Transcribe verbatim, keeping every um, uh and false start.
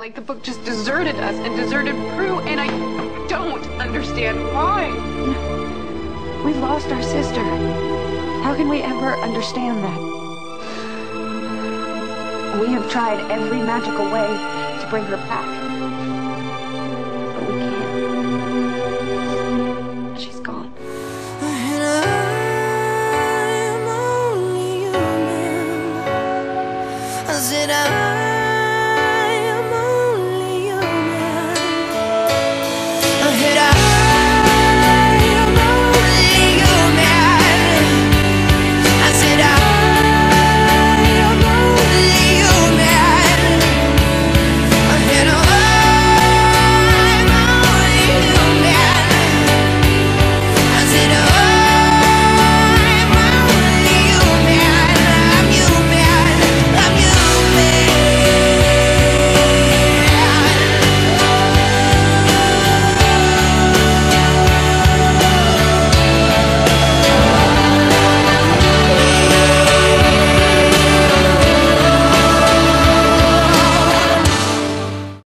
Like the book just deserted us and deserted Prue, and I don't understand why. We lost our sister. How can we ever understand that? We have tried every magical way to bring her back.